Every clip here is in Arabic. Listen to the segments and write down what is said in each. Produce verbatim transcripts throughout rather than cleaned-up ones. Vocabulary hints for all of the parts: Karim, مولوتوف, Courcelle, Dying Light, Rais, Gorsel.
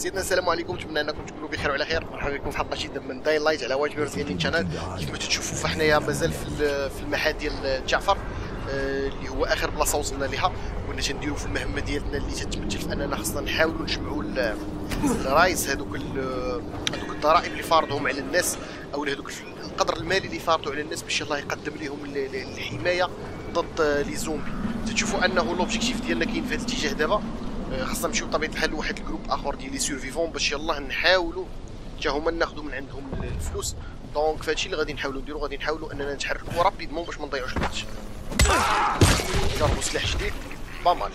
سيدنا السلام عليكم، نتمنى انكم تكونوا بخير وعلى خير. مرحبا بكم في حلقه جديده من داين لايت على واجبي رزقين شانل. كما تشوفوا فحنايا مازال في في المحا ديال جعفر اللي هو اخر بلاصه وصلنا لها، وكنا تنديروا في المهمه ديالنا اللي تتمثل في اننا خصنا نحاولوا نجمعوا الرايز هذوك هذوك الضرائب اللي فارضهم على الناس، او هذوك القدر المالي اللي فارضوا على الناس باش الله يقدم لهم الحمايه ضد لي زومبي. تشوفوا انه لوبجيكتيف ديالنا كاين في هذا الاتجاه دابا، خاصنا نمشيو بطبيعه الحال لواحد الجروب اخر ديال لي سيرفيفون باش يلاه نحاولوا حتى هما ناخذوا من عندهم الفلوس. دونك فهادشي اللي غادي نحاولوا نديرو، غادي نحاولوا اننا نتحركوا رابيدمون باش ما نضيعوش الوقت. جربوا سلاح جديد بامال،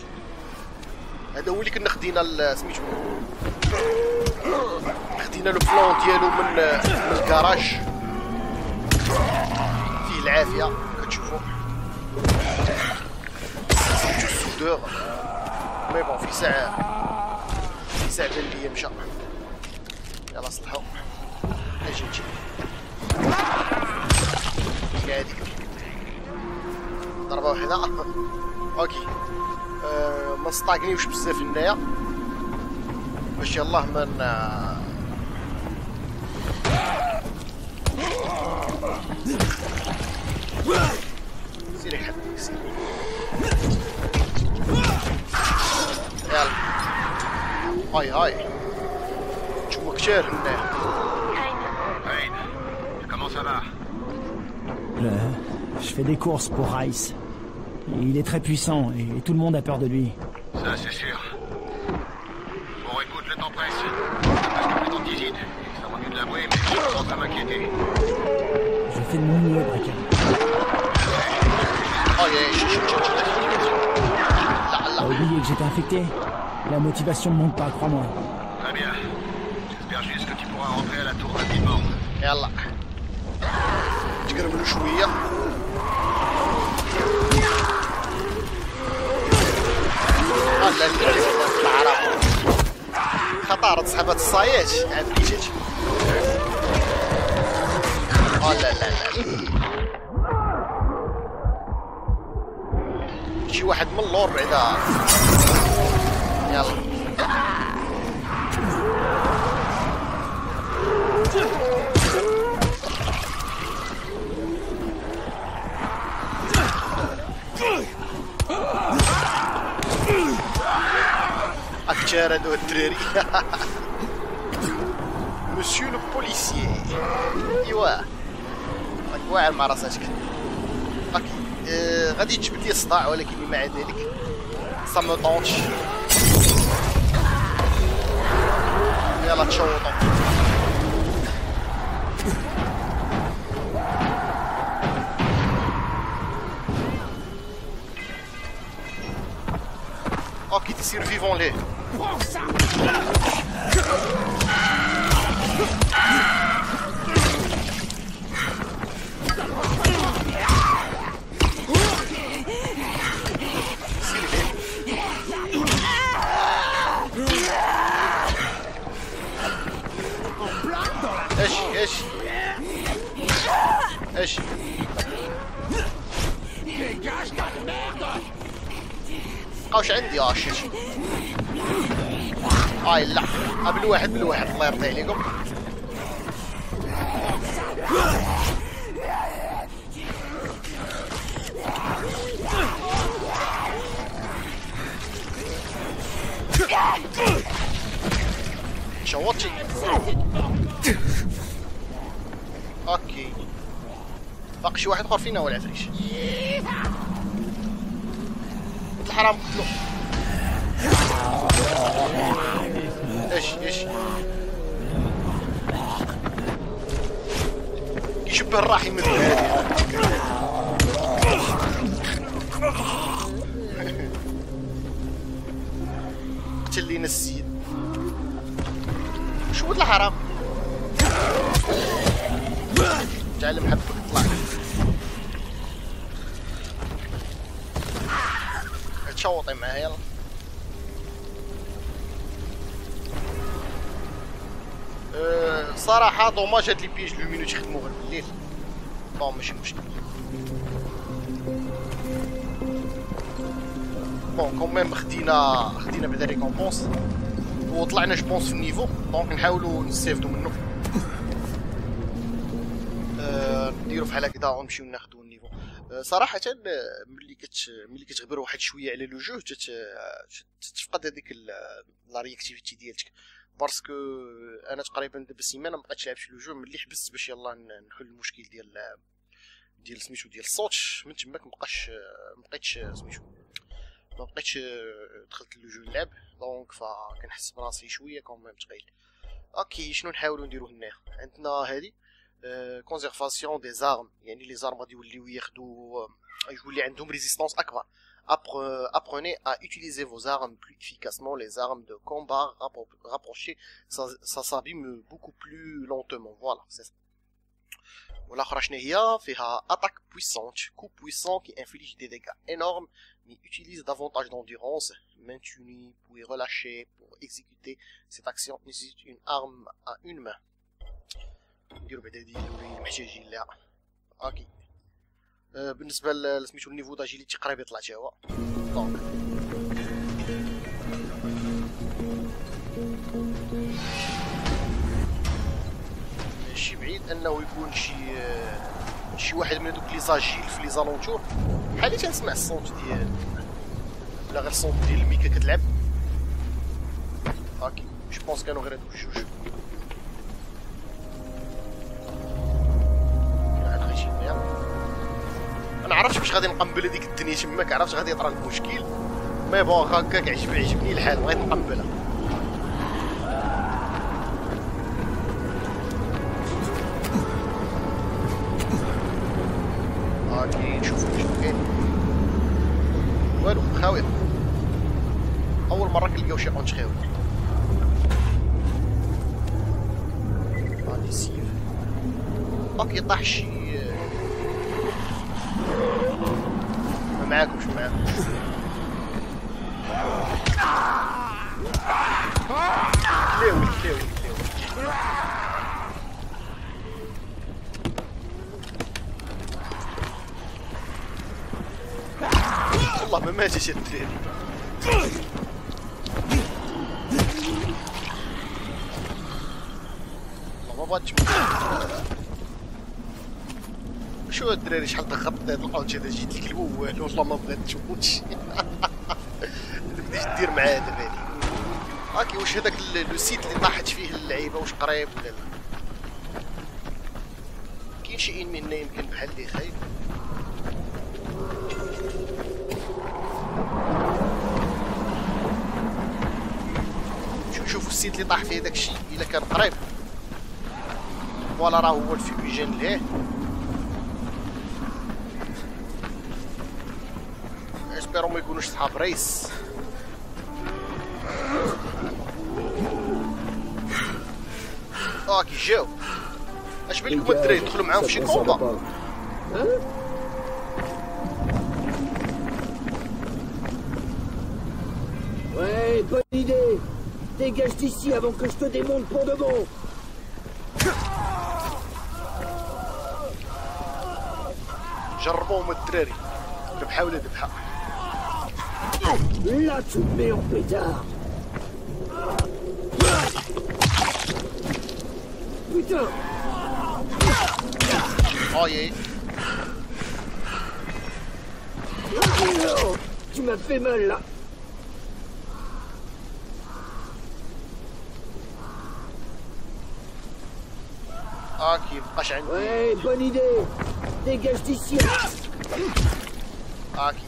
هذا هو اللي كنا خدينا سميتو خدينا لو بلون ديالو من الكراج، فيه العافيه كتشوفوا السودور. مي بون في ساعه في ساعه اللي مشى، يلا صلحوا اجي نجي هذيك ضربه واحده. اوكي أه ما نستعجلوش بزاف هنايا باش يلاه ما سيري حد سيري. يلا هاي هاي شو كتير هنايا. Rain, comment ça va? Euh, je fais des courses pour Rais. Il est très puissant et tout le monde a peur de lui. Ça, c'est sûr. Bon, écoute, le temps presse. Parce que plus t'en visite, ça vaut mieux de l'avouer, mais je commence à m'inquiéter. Je fais de mon mieux, Braca. Oh, yeah, je suis T'as oublié que j'étais infecté? La motivation ne monte pas, crois-moi. Très bien. J'espère juste que tu pourras rentrer à la tour rapidement. يلا تقربوا شويه. الله يخليك العراق خطارة صحبات الصايات عاد اللي جات. لا لا لا شي واحد من اللور بعدا. يلا Monsieur le policier. ايوا راك واعر مع راساتك. غادي تجبد لي الصداع، ولكن مع ذلك سا مو طونش. يلا تشوطو اوكي تسير فيفون ليه. ايش ايش ايش بقاوش عندي. اه شيت هاي لا قبل واحد بالواحد الله يرضي عليكم. شوطي اوكي باقي شي واحد اخر فينا ولا عفريش الحرام قتلو. ايش ايش كيشبه الراحي من هذه. قتل لينا السيد شو ولد الحرام. تعلم حبك طلع تشوطي معاه. يلا صراحة دوماج هاد لي بيج لومينو تخدمو غير بالليل. بون ماشي مشكل. بون كوميم خدينا خدينا بعدا ريكومبونس وطلعنا جبونس في النيفو دونك نحاولوا نستافدوا منه. آه نديروا بحال هكذا ونمشيو ناخذوا النيفو. آه صراحه ملي كت ملي كتغبر واحد شويه على لو جو تفقد هذيك لا رياكتيفيتي ديالتك باسكو انا تقريبا دابا سيمانه ما بقيتش نلعب في لو جو ملي حبست باش يلاه نحل المشكل ديال ديال سميتو ديال الصوت من تماك مابقاش مابقيتش سميتو ما بقيتش دخلت للجو نلعب دونك فكنحس براسي شويه كوميم ثقيل. اوكي شنو نحاولوا نديرو هنا؟ عندنا هادي كونزيرفاسيون دي زارم يعني لي زارم غادي يوليو ياخذوا يولي عندهم ريزيستانس اكبر. Apprenez à utiliser vos armes plus efficacement. Les armes de combat rapprochées s'abîment beaucoup plus lentement. Voilà, c'est ça. Voilà, Khrashnehia fait attaque puissante, coup puissant qui inflige des dégâts énormes, mais utilise davantage d'endurance. Maintenu, puis relâché pour exécuter cette action nécessite une arme à une main. Ok. بالنسبه لسميتو النيفو داجيليتي قريب يطلع حتى هو دونك ماشي بعيد انه يكون شي شي واحد من هذوك لي ساجيل في لي زالونتور بحال اللي تنسمع الصوت ديال ولا غير الصوت ديال الميكا كتلعب. اوكي جو بونس كانوا غير هذوك جوج انا عرفتش باش غادي نقنبل هذيك الدنيا تماك عرفتش غادي يطرا لك مشكل مي بون هكاك عجبني عجبني الحال بغيت نقنبلها. اوكي نشوفو شنو كاين والو خاوي اول مره كنلقاو شي قنت خاوي. غادي سيف اوكي طاح شي معاكمش معاكمش كلاوي كلاوي كلاوي والله ما ماتش الدراري. والله ما بغاتش شو الدراري شحال تخبطت هاد القونت هذا جيت لك الاول والله ما بغيت تموتش بديش دير معاه دابا. اوكي واش هذاك لو سيت اللي طاحت فيه اللعيبه واش قريب ولا لا؟ كاين شي انمي هنا يمكن بحال اللي خايب شو نشوفو السيت اللي طاح فيه داك الشيء الا كان قريب. فوالا راه هو الفيوجن ليه راه ما يكونوش صحاب رئيس. اوكي جاو اش بالكم الدراري دخلوا معاهم في شي كومبا وي بون ايدي ديجاج ديسي avant que je te démonte pour de bon. جربوهم الدراري ربحا ولا ذبحا. Là tu me mets en pétard. Putain. Oh yeah. Oh, tu m'as fait mal là. Ok, prochaine. Ouais, bonne idée. Dégage d'ici. Ok.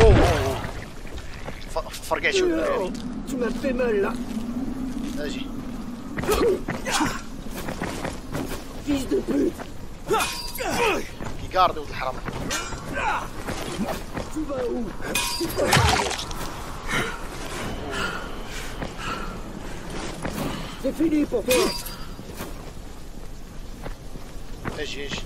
واو واو فرقعتو الدراري تما في مال لا اجي فيز دو بوت كيكاردو ولد الحرام. اجي اجي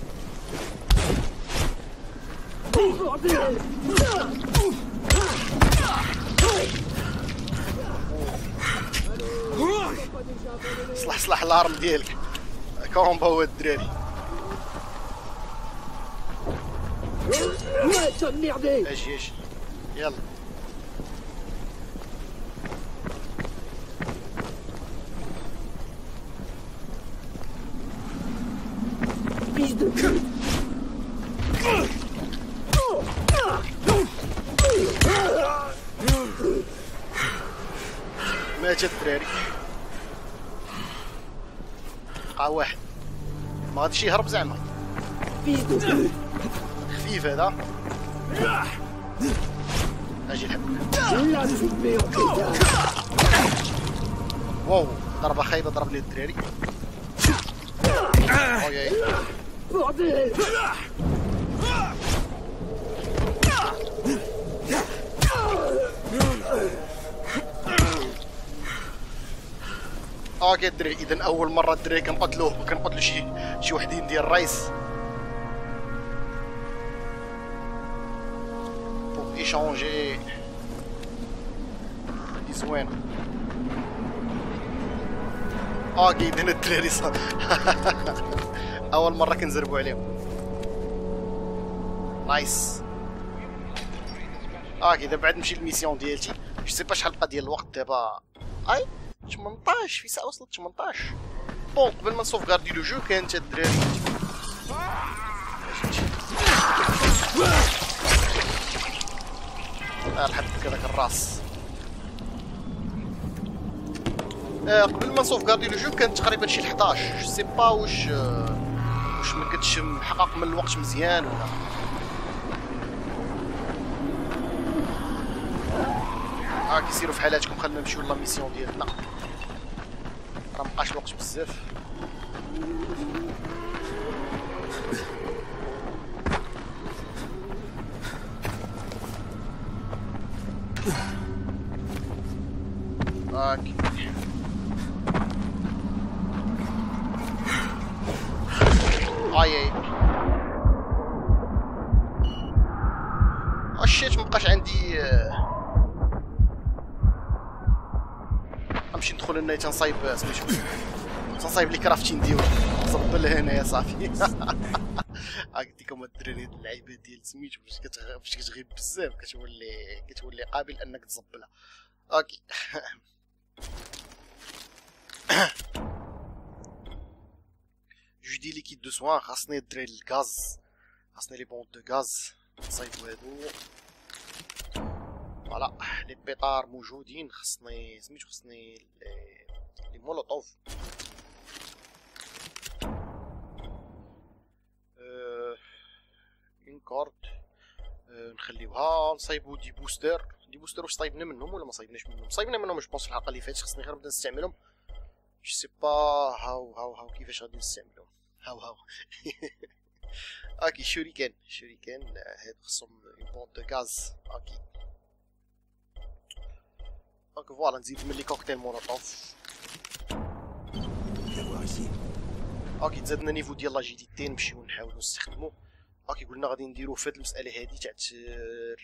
صلح صلح الارم ديالك كومبا هو الدراري. اجي اجي يلا ماتت الدراري بقى واحد ما غاديش يهرب زعما خفيف هذا اجي الحب واو ضربه خايبه ضرب لي الدراري اوياي اوكي الدراري اذا اول مره الدراري كنقتلوه وكنقتلو شي شي وحدين ديال الرئيس شونجي هادي زوينة اه كيدهن الدراري صح أول مرة كنزربو عليهم نايس اه كي دابا بعد نمشي للميسيون ديالتي جو سيبا شحال بقا ديال الوقت دابا أي تمنطاش في ساعة وصلت تمنطاش بون قبل ما نسوفكاردي لو جو كانت الدراري لحقت هذاك الراس آه قبل ما نسوفكاردي لو جو كانت تقريبا شي حداش سي با واش آه واش ما كنتش محقق من الوقت مزيان ولا ها آه كيسيروا في حالاتكم خلينا نمشيو لا ميسيون ديالنا راه مابقاش الوقت بزاف اوكي اي اشيت مابقاش عندي غنمشي ندخل هنا تنصايب سميتو تنصايب لي كرافتين ديالي نصب لهنايا صافي ها قلت لكم الدراري هاد اللعيبه ديال سميتو فاش كتغيب بزاف كتولي كتولي قابل انك تزبلها اوكي جدي ليكيد دو سوان خاصني الدراري الغاز خاصني لي بونط دو غاز نصايبو هادو فوالا لي بيطار موجودين خاصني سميتو خاصني لي مولوطوف ان كارت نخليوها نصايبو دي بوستر دي بوستر واش صايبنا منهم ولا ما صايبناش منهم صايبنا منهم جوبونس الحلقه اللي فاتت خصني غير نبدا نستعملهم جو سي با هاو هاو هاو كيفاش غادي نستعملهم هاو هاو اوكي شوريكان شوريكان هاد خصهم بونط دو غاز اوكي اوكي فوالا نزيد من لي كوكتيل مولوتوف اوكي تزادنا نيفو ديال لاجيديتي نمشيو نحاولو نستخدمو اوكي قلنا غادي نديرو في هاد المساله هادي تاع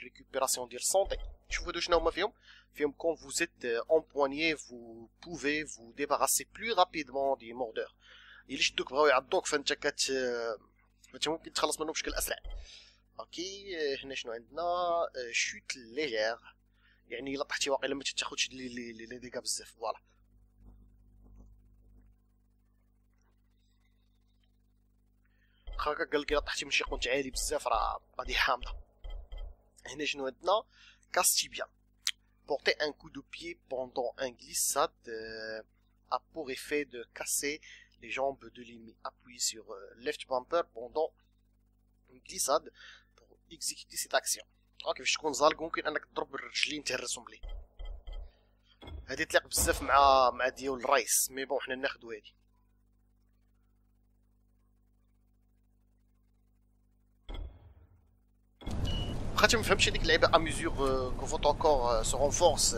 ريكوبيراسيون ديال السونطي شوفوا هادو شنو هما فيهم فيهم كون فو زيت امبوانيي فو بوفي فو ديباراسي بلو رابيدمون دي موردور الا شدوك بغاو يعضوك فانت كت فانت ممكن تخلص منهم بشكل اسرع اوكي هنا شنو عندنا شوت ليجير يعني الا طحتي واقيلا ما تاخذش لي ديكا بزاف فوالا هكا قالك الا طحتي من شي قنت عالي بزاف راه غادي حامضه هنا شنو عندنا كاس تيبيا porter un coup de pied pendant un glissade euh, a pour effet de casser les jambes de l'ennemi appuyez sur euh, left bumper pendant une glissade pour exécuter cette action اوكي باش تكون زالق ممكن انك تضرب الرجلين تهرسهم ليه هادي تليق بزاف مع مع ديال الرئيس مي بون حنا ناخدو هادي Je ne comprends pas que les à mesure que votre corps se renforce,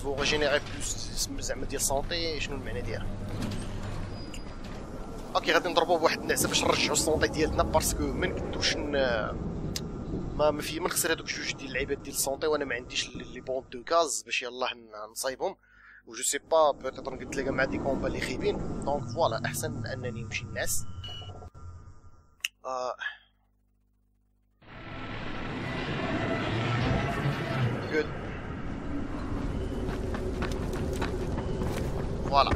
vous régénérez plus de santé. Je ne sais pas dire. Ok, je vais vous donner un peu de santé parce que je ne suis pas en train de faire de santé. Je n'ai pas les bombes de gaz. Je ne sais pas, peut-être que je vais des combats. Donc voilà, c'est mieux que je vais aller. Good. Voilà.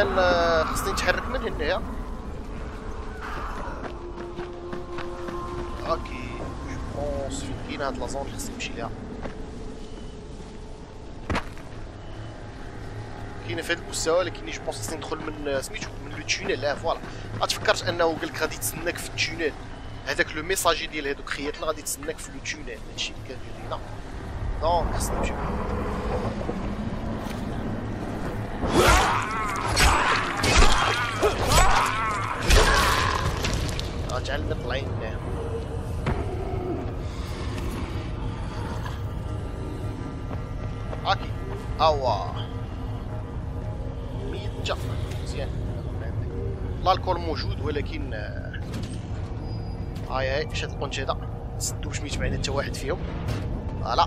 اذا خصني نتحرك من هنايا. اوكي جوبونس فين كاين هاد لازون اللي خصني نمشي ليها؟ كاينه في هاد المستوى ولكن جوبونس خصني ندخل من سميتو من لو تونيل. اه فوالا تفكرت انه قالك غادي تسناك في التونيل، هذاك لو ميساجي ديال هادوك خياتنا غادي تسناك في لو تونيل، هادشي اللي كان دير لينا. دونك خصني نمشي تعلمت طلعين منها. اوكي اوا مية مزيان. الكول موجود ولكن هاي هاي شاد القنشطة سدو باش ميتبعنا حتى واحد فيهم. فوالا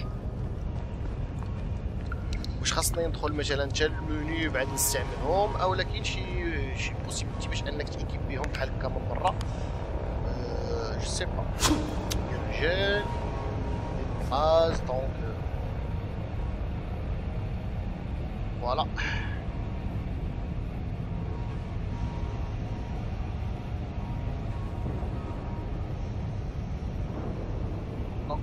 واش خاصني ندخل مثلا حتى المنيو بعد نستعملهم او لا كاين شي شي بوسيبيليتي باش انك تيكيب بهم بحال هكا من برا؟ جو سي با يا رجال فاز. دونك فوالا دونك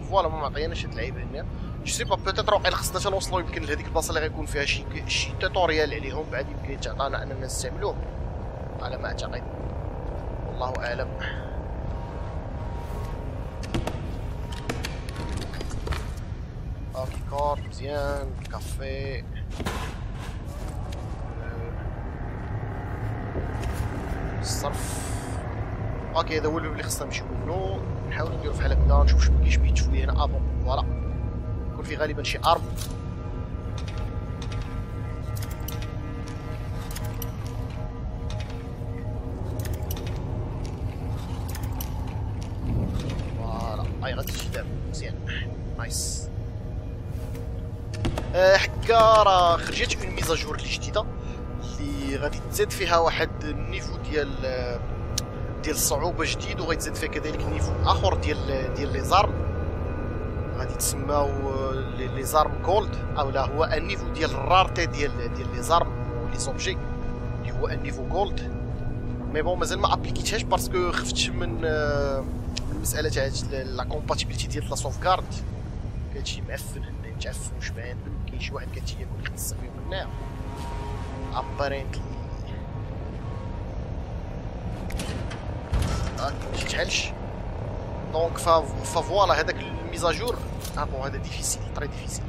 فوالا ما معطيناش هاد اللعيبه هنا. جو سي با بوتيتر واقيلا خصنا حتى نوصلو يمكن لهاديك البلاصه اللي غيكون فيها شي شي توتوريال عليهم بعد يمكن تعطانا اننا نستعملوه على ما اعتقد، والله اعلم. اوكي كور مزيان كافي. الصرف اوكي هذا هو اللي خصنا نمشيو منو، نحاولو نديرو فحال هكدا نشوف شنو كاين بيتشوف لي هنا افون. فوالا يكون في غالبا شي ارض. فوالا هاي غادي تجي دابا مزيان نايس. حكا راه خرجت اون ميزاجور اللي جديده اللي غادي تزاد فيها واحد النيفو ديال ديال الصعوبه جديد، وغيتزاد فيها كذلك نيفو اخر ديال ديال لي زارم غادي تسماو لي زارم جولد، اولا هو النيفو ديال الرارتي ديال ديال لي زارم ولي زوبجي اللي هو النيفو جولد. مي بون مازال ما ابليكيتهاش باسكو خفت من المساله تاع لا كومباتيبيليتي ديال لا سوفكارد، كاين شي معفن هنا متعفن وشبعان، كاين شي واحد كتيا يكون خاص بهم هنا ابارنتلي. اه مشتحلش دونك فوالا هذاك الميزاجور ها بون هذا ديفيسيل تري ديفيسيل.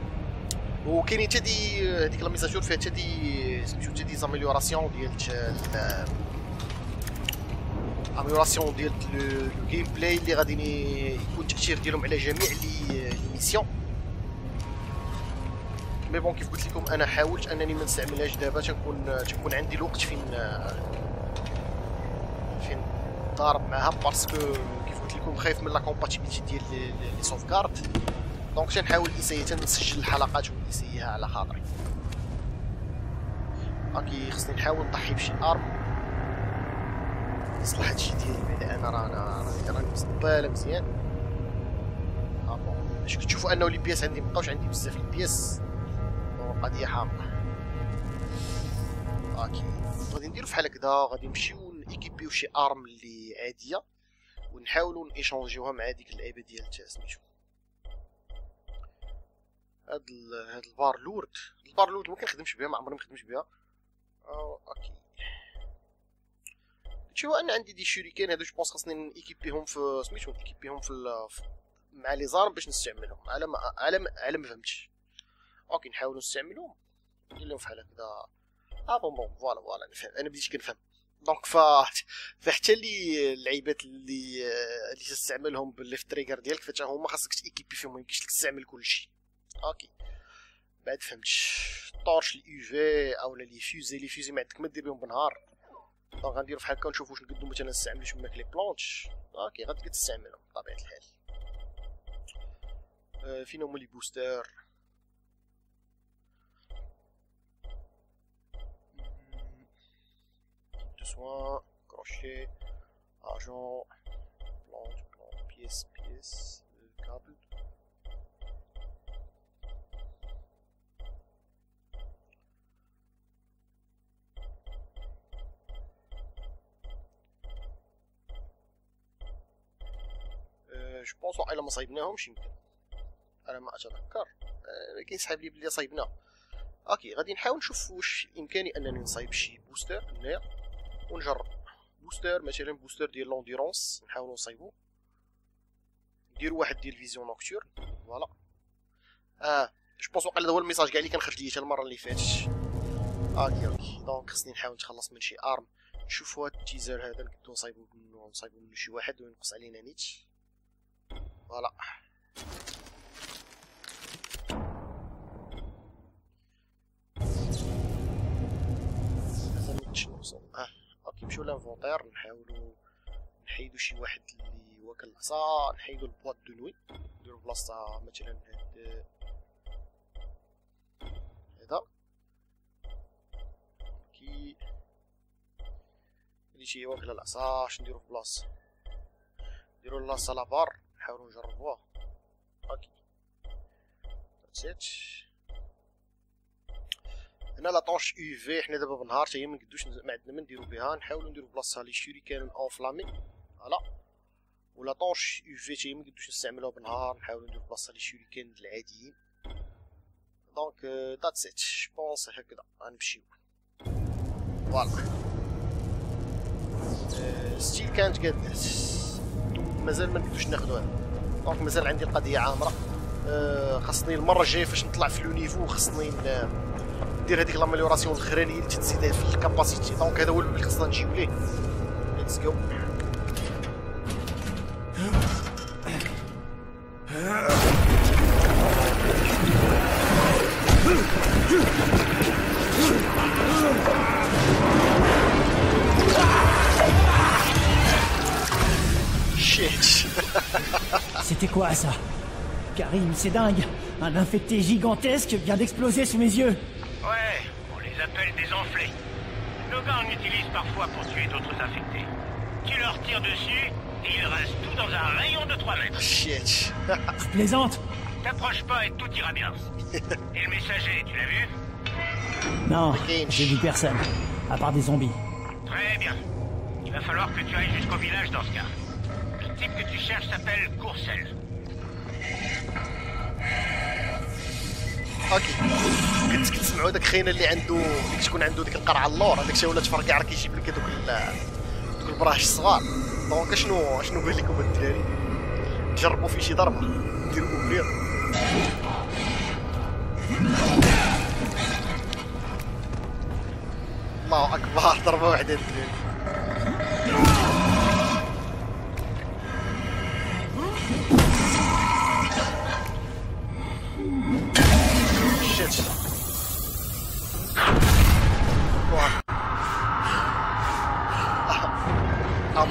وكاين حتى دي هذيك الميزاجور فيها حتى دي سميتو حتى دي زاميليوراسيون ديال اميليوراسيون ديال لو جيم بلاي اللي غادي يكون التاثير ديالهم على جميع لي ميسيون. مي بون كيف قلت لكم انا حاولت انني ما نستعملهاش دابا، تكون تكون عندي الوقت فين فين ضارب معها باسكو لكم خايف من لا كومباتيبيليتي ديال لي سوفكارد. دونك تنحاول نسيي تنسجل الحلقات ونسييها على خاطري. اوكي خصني نحاول نضحي بشي ارم نصلح هادشي ديالي بعدا. انا راه انا راني مزباله مزيان. ها بون باش كتشوفوا انه لي بياس عندي مابقاوش عندي بزاف لي بياس، القضيه حامقه. اوكي غادي نديرو فحال هكذا، غادي نمشيو نيكيبيو شي ارم اللي عاديه ونحاولوا نيشانجيوها مع هذيك اللعيبه ديال سميتو هاد هاد البار لورد. البار لورد ما كنخدمش بها، ما عمرني ما خدمتش بها. اوكي شوف انا عندي دي شوريكان هادو جو بونس خاصني نيكيبيهم في سميتو نيكيبيهم في مع لي زارم باش نستعملهم على ما على ما على ما فهمتش. اوكي نحاولوا نستعملوهم ندير لهم فحال هكذا. اه بون بون فوالا فوالا نفهم انا بديت كنفهم. دونك فحتى لي اللعيبات اللي اللي تستعملهم بالليفت تريجر ديالك فتا هما خاصك تيكيبي فيهم، ميمكنش لك تستعمل كلشي. اوكي بعد فهمت الطورش الاي في او لا لي فيوزي لي فيوزي ما عندك ما دير بهم بالنهار، دونك غنديرو فحال هكا ونشوفو واش نقدو مثلا نستعملو تماك لي بلونش. اوكي غتبقى تستعملهم بطبيعة الحال. أه فين هما لي بوستر؟ دو سوان، كروشي، اجون، بلونش، بلونش، بيس بيس، كابل. جو بونس واقيلا ما صايبناهمش يمكن، انا ما اتذكر كيسحب لي بلي صايبناهم. اوكي غادي نحاول نشوف واش امكاني انني نصايب شي بوستر هنايا ونجرب بوستر، مثلا بوستر ديال لونديرونس نحاولو نصايبو، ندير واحد ديال فيزيون نوكتور. فوالا اه جو بونس واقيلا هذا هو الميساج كاع اللي كان خرج لي حتى المره اللي فاتت. اوكي اوكي دونك خصني نحاول نتخلص من شي ارم. نشوفوا هاد التيزر هذا نقدو نصايبو منو نصايبو منو شي واحد وينقص علينا نيت. فوالا لازم نوصل. اه اوكي نمشيو لانفونتير نحاولو نحيدو شي واحد اللي واكل العصا، نحيدو البواط دو نوي نديرو بلاصتها مثلا هاد هدا. اوكي اللي شي واكل العصا اش نديرو في بلاصه، نديرو لاصا لابار نحاولو نجربوها. اوكي داتسيت. هنا لا طونش اي في حنا دابا بالنهار حتى هي ما نقدوش ما عندنا ما نديرو بها، نحاولو نديرو بلاصتها لي شوريكان اونفلامي. فوالا ولا طونش اي في حتى هي ما نقدوش نستعملوها بالنهار، نحاولو نديرو بلاصتها لي شوريكان العاديين. دونك داتسيت جو بونس هكذا غنمشيو. فوالا ستيل كانت كدات مازال ما نقدوش ناخذوها، دونك مازال عندي القضيه عامره. أه خاصني المره الجايه فاش نطلع في لو نيفو خاصني ندير هذيك لاميليوراسيون الاخرانيه اللي تزيدها في الكاباسيتي، دونك هذا هو اللي خاصنا نجيو ليه. ليتس جو. C'était quoi ça? Karim, c'est dingue. Un infecté gigantesque vient d'exploser sous mes yeux. Ouais, on les appelle des enflés. Nos gars en utilisent parfois pour tuer d'autres infectés. Tu leur tires dessus et ils restent tout dans un rayon de trois mètres. Shit. Tu plaisantes? T'approche pas et tout ira bien. Et le messager, tu l'as vu? Non, j'ai vu personne, à part des zombies. Très bien. Il va falloir que tu ailles jusqu'au village dans ce cas. Le type que tu cherches s'appelle Courcelle. اوكي كنت كتسمعوا داك خينا اللي عنده اللي تكون عنده ديك القرعه اللور، هذاك الشيء ولا تفرقع راه كيجيب لك دوك دوك البراش الصغار. دونك شنو شنو قال لكم الدراري؟ جربوا في شي ضربه ديروا اوبلير. الله اكبر ضربه واحده الدراري.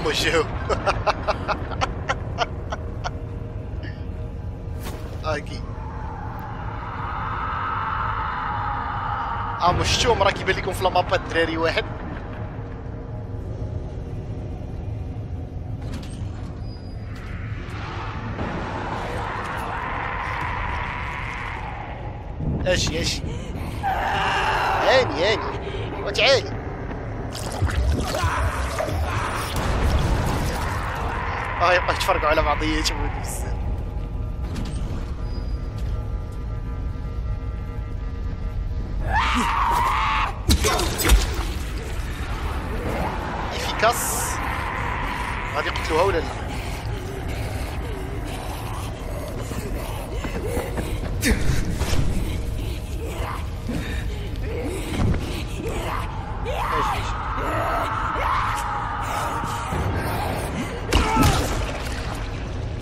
جو اكي اه مشتوم راه كيبان لكم في لامابا الدراري واحد. اجي اجي هاني هاني وتعالي. اه يبقى يتفرقوا على بعضياتهم هادو بزاف. افيكاس غادي يقتلوها ولا لا؟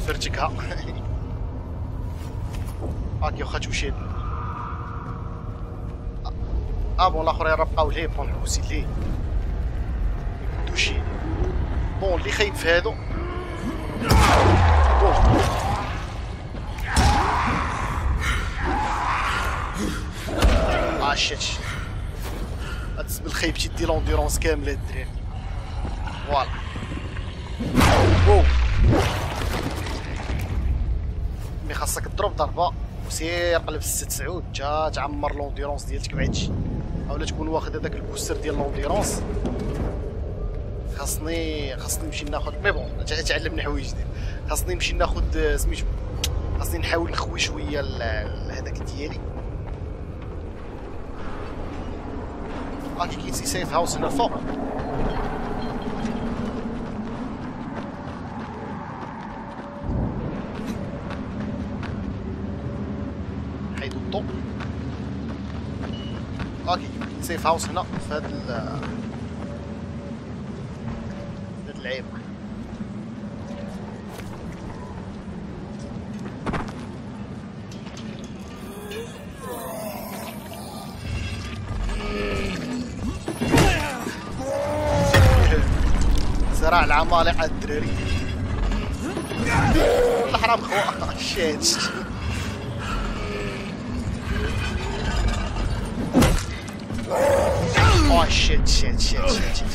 سرتكها. اوكي واخا تمشي. اه بون الاخرين راه بقاو ليه بون حوسي ليه. وشي. بون اللي خايب في هادو اه شيت شيت هاد الزبل خايب تيدي لونديرونس كامله هاد الدراري فوالا بون مي خاصك تضرب ضربه وسير قلب الست سعود تا تعمر لونديرونس ديالتك بهادشي اولا تكون واخد هداك البوستر ديال لونديرونس. خاصني خاصني نمشي ناخذ مي بون تعلمني حوايج جديد. خاصني نمشي ناخذ سميتو خاصني نحاول نخوي شويه هذاك ديالي. اكيد سي سيف هاوس هنا فوق حيدو الضوء. اكيد سيف هاوس هنا في هذا العيب. زراع العمالقة الدراري الحرام خواه شات اوه شات شات شات شات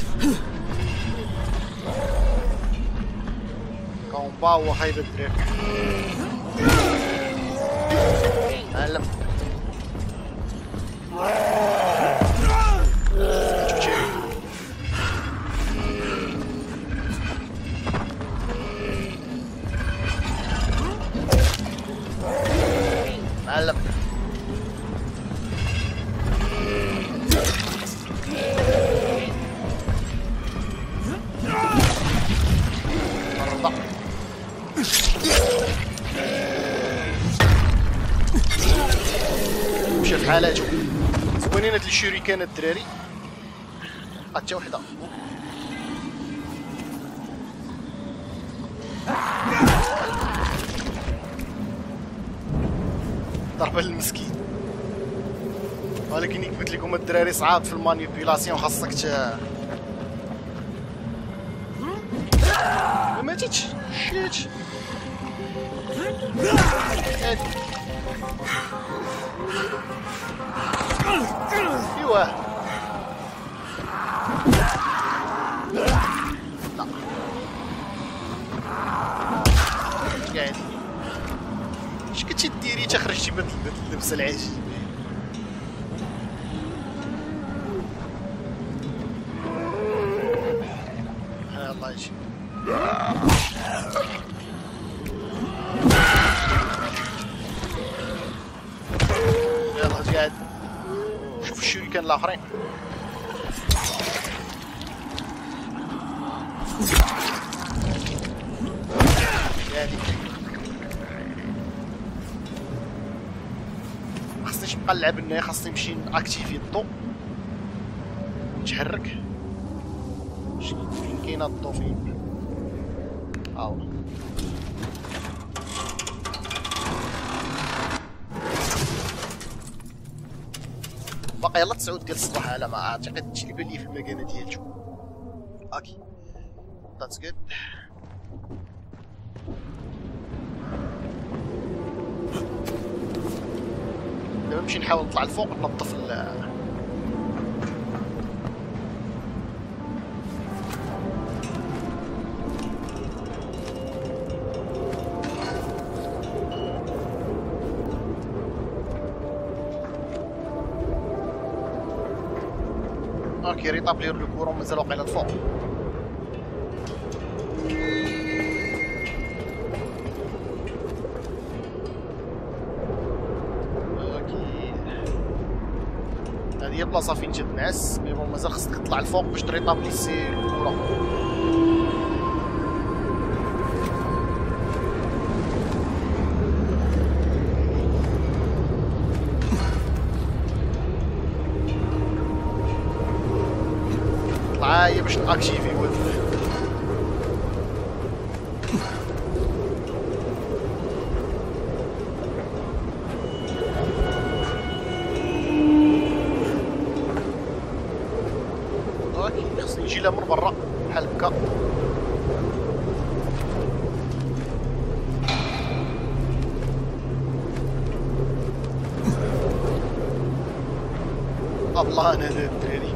كومبا هو خايب الدراري هلا شريكان الدراري حتى وحده ضربه المسكين. ولكن قلت لكم الدراري صعاب في المانيبيلاسيون خاصك ت ما تيتش شيت ايوا لا قاعد اش كنتي ديري تا خرجتي من اللبسه العجيبه الله يجيب يلا قاعد الشريكان الاخرين ما خصنيش نبقى نلعب هنايا خاصني نمشي ناكتيفي الضو ونتحرك نشوف فين كاينه الضو فين هاو باقي يلاه تسعود ديال الصباح على ما اعتقد التجربه اللي في المكانه ديالتو. اوكي ذاتس جود. دابا نمشي نحاول نطلع لفوق ننظف ال كيريطابلير لو كورون مازال واقيلا الفوق اوكي هادي هي بلاصه فين تتنعس مي بون مازال خصك تطلع الفوق باش تريطابليسي الكورة. هي باش ناكتيفي هاد اوكي خصني نجي لها من برا حلقة. الله انا هذا الدراري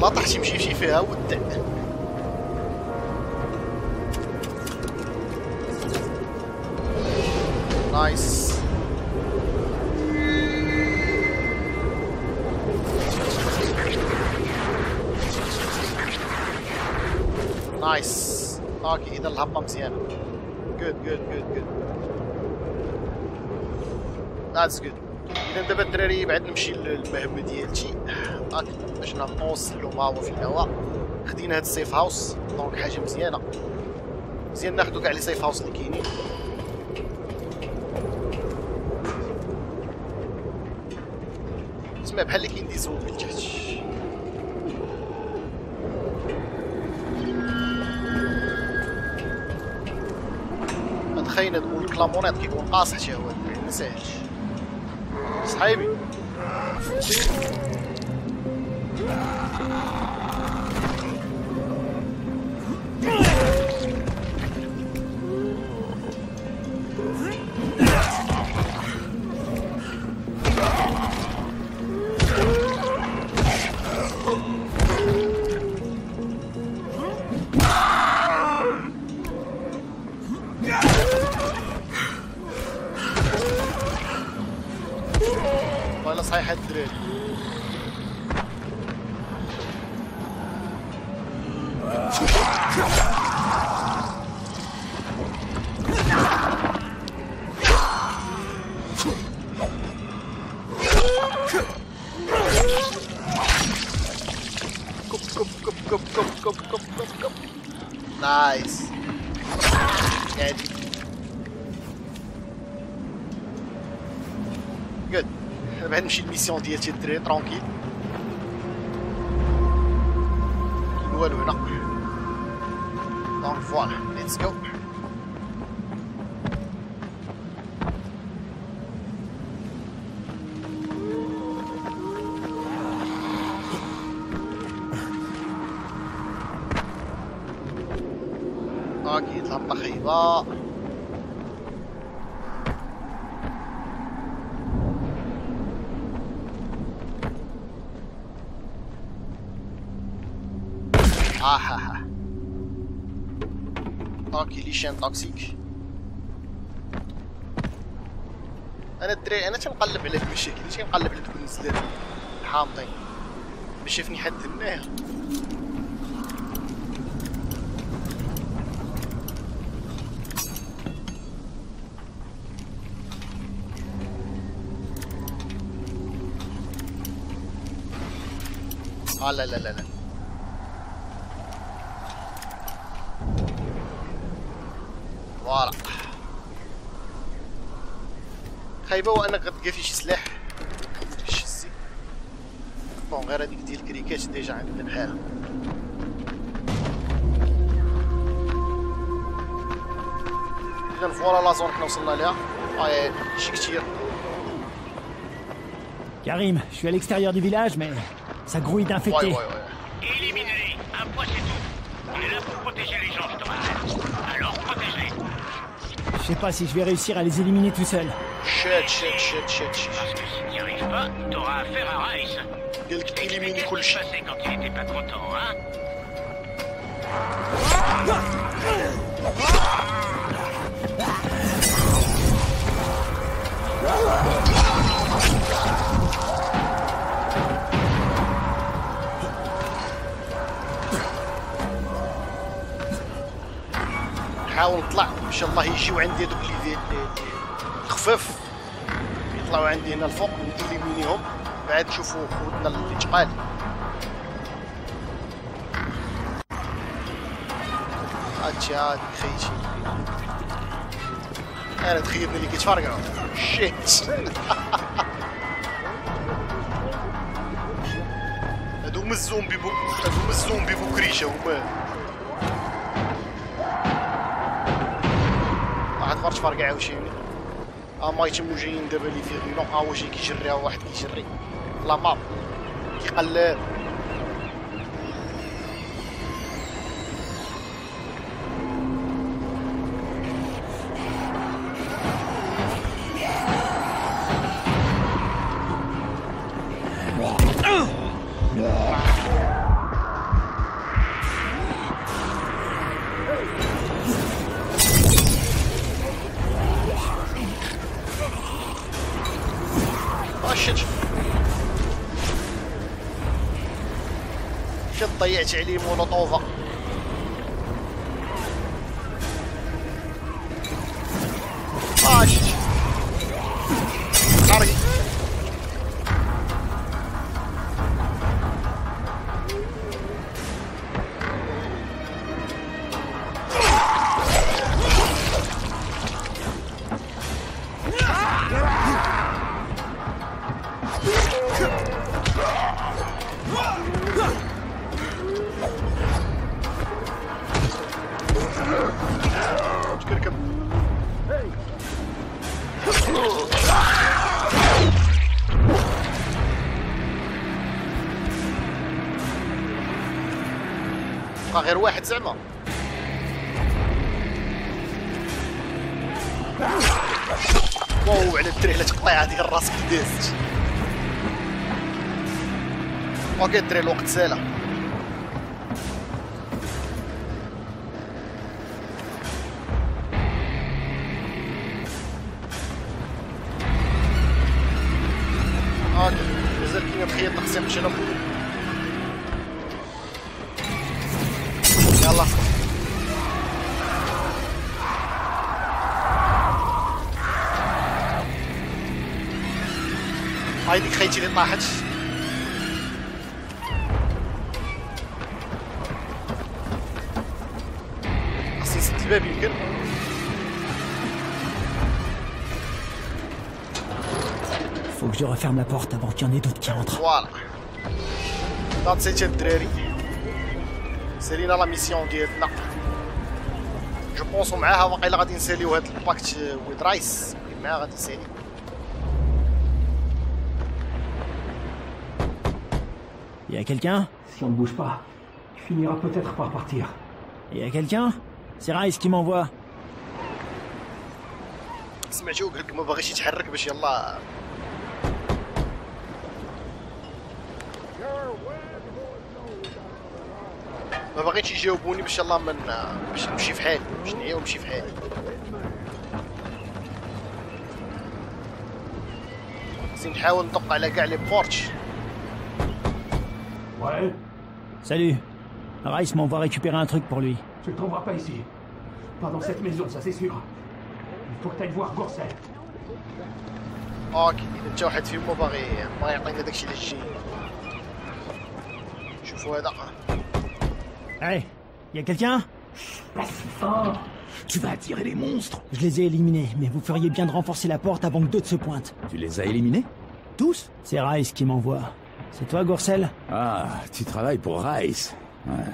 ما طاحش يمشي شي فيها ودع. نايس نايس. اوكي اذا الهبه مزيانه. جود جود جود جود ذاتس جود. اذا دابا الدراري بعد نمشي للمهمه ديالتي اوكي باش نوصلو ما هو في الهواء. خدينا هاد السيف هاوس دونك حاجه مزيانه مزيان ناخدو كاع لي سيف هاوس اللي كاينين. تسمع بحال اللي كاين دي زوم من تحت. تخيل تقول كلامونات كيكون قاصح حتى هو ما ساهلش صحيبي. صحيح الدراري كب كب كب كب كب كب كب كب. نايس بعد نمشي الميسيون ديالتي الدراري ترونكيل. كاين والو هنا دونك فوالا ليتس جو. اوكي الهبطة خايبة آهاها. اوكي لي شين توكسيك. انا الدراري انا تنقلب على هاد المشاكل تنقلب على دوك النزلات الحامضين باش شافني حد هنايا. آه لا لا لا لا فوالا خايبه وانك غتلقى فيه شي سلاح شي بون غير هاديك ديال الكريكات ديجا عندنا بحالها. اذا فوالا لا زون حنا وصلنا ليها. اه شي كتير Karim, je suis à l'extérieur du village mais ça grouille d'infectés. Ouais, ouais, ouais. Éliminez, un point c'est tout. On est là pour protéger les gens, je te rappelle. Alors protégez. Je sais pas si je vais réussir à les éliminer tout seul. Shit, shit, shit, shit, shit. Parce que si t'y arrives pas, t'auras affaire à Rais. Quel qui élimine tout le shit. Qu'est-ce qui s'est passé quand il était pas content, hein? نحاول نطلع ان شاء الله يجيو عندي هذوك اللي الخفاف يطلعوا عندي هنا الفوق ونليمينيهم. بعد نشوفوا خوتنا اللي تقال هادشي هادي خيتي انا تخيبني اللي كيتفرقعوا شيت. هما الزومبي بو... هما الزومبي بوكريشه هما. واحد ما عرفتش فارقع عاوتاني. ها ما يتمو جايين دابا لي فيغيلون، ها هو جاي كيجري، ها واحد كيجري لا ماب كيقلب. ضيعت عليه مولوطوفة. اه شت قري غير واحد زعما. واو على الدري على تقطيع هذيك الراس كي دازت. اوكي الدري الوقت سالا. اوكي مازال كاين بخير تقسيم الشلم. يلا هاي ديك خيتي اللي طاحت. خاصني نسد الباب يمكن. Faut que je referme la porte avant qu'il y en ait d'autres qui rentrent. Voilà. Dans cette الدراري سالينا لا ميسيون ديالنا. جو بونسو معاها واقيلا غادي نساليو هاد الباكت ويد رايس معاها غادي نسالي. Y'a quelqu'un? Si on ne bouge pas, tu finiras peut-être par partir. Y'a quelqu'un? C'est Rais qui m'envoie. سمعتو قالك ما باغيش يتحرك باش يلاه. ما بغيتش يجاوبوني باش يلاه من باش نمشي في حالي، باش نعيا ونمشي في حالي. خصني نحاول ندق على كاع لي بورتش. Ouais. Salut. Rais m'envoie récupérer un truc pour lui. Tu le trouveras pas ici. Pas dans cette maison, ça c'est sûr. Il faut que t'ailles voir Gorsel. Ok, إذا تا واحد فيهم ما باغي ما يعطينا داكشي اللي جاي. شوفوا هذا. Hey, y'a quelqu'un? Pas si fort! Tu vas attirer les monstres! Je les ai éliminés, mais vous feriez bien de renforcer la porte avant que d'autres se pointent. Tu les as éliminés? Tous? C'est Rais qui m'envoie. C'est toi, Gorsel? Ah, tu travailles pour Rais. Ouais,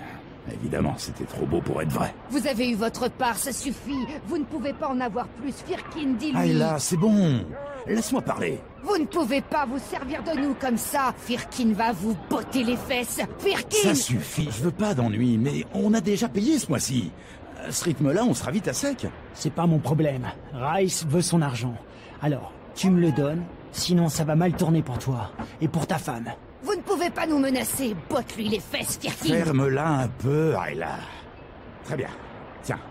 évidemment, c'était trop beau pour être vrai. Vous avez eu votre part, ça suffit. Vous ne pouvez pas en avoir plus, Firkin, dis-lui. Aïe là, c'est bon. Laisse-moi parler. Vous ne pouvez pas vous servir de nous comme ça. Firkin va vous botter les fesses. Firkin! Ça suffit, je veux pas d'ennui, mais on a déjà payé ce mois-ci. À ce rythme-là, on sera vite à sec. C'est pas mon problème. Rais veut son argent. Alors, tu me le donnes, sinon ça va mal tourner pour toi. Et pour ta femme. Vous ne pouvez pas nous menacer. Botte-lui les fesses, Firkin. Ferme-la un peu, Ayla. Très bien. Tiens.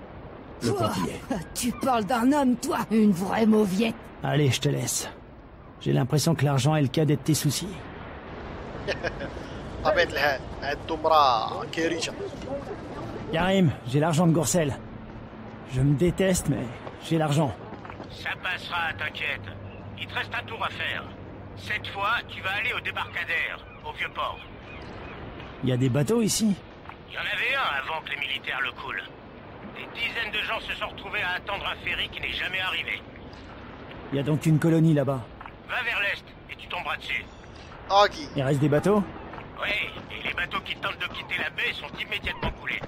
Le oh, tu parles d'un homme, toi. Une vraie mauviette. Allez, je te laisse. J'ai l'impression que l'argent est le cadet de tes soucis. Karim, j'ai l'argent de Gorsel. Je me déteste, mais j'ai l'argent. Ça passera, t'inquiète. Il te reste un tour à faire. Cette fois, tu vas aller au débarcadère, au Vieux-Port. Il y a des bateaux ici? Il y en avait un avant que les militaires le coulent. Des dizaines de gens se sont retrouvés à attendre un ferry qui n'est jamais arrivé. Il y a donc une colonie là-bas. Va vers l'est et tu tomberas dessus. Ok. Il reste des bateaux? Ouais, et les bateaux qui tentent de quitter la baie sont immédiatement coulés.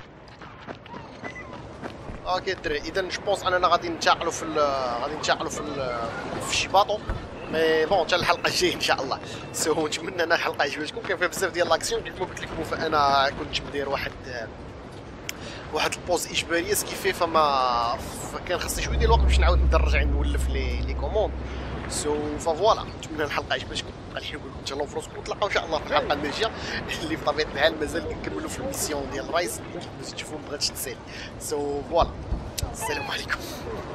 اوكي الدراري، اذا نشبونس اننا غادي نتعقلوا في غادي نتعقلوا في في شي باطو. مي بون حتى الحلقه الجايه ان شاء الله. سو نتمنى ان الحلقه عجبتكم، كان فيها بزاف ديال لاكسيون. كيف ما قلت لكم فانا كنت مدير واحد واحد البوز اجباريه سكيفي، فما كان خاصني شويه ديال الوقت باش نعاود نرجع نولف لي لي كوموند. سو فوالا، نتمنى الحلقه عجبتكم. غنحيو نقول لكم تهلاو في راسكم، ونتلاقاو ان شاء الله في الحلقه الماجيه اللي بطبيعه الحال مازال كنكملوا في الميسيون ديال الرئيس اللي كنتو تشوفوا ما بغاتش تسالي. سو فوالا، السلام عليكم.